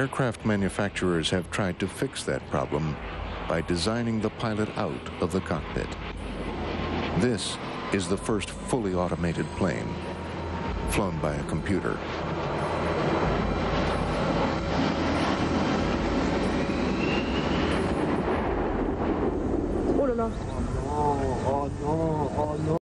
Aircraft manufacturers have tried to fix that problem by designing the pilot out of the cockpit. This is the first fully automated plane, flown by a computer. Oh no, oh no, oh no.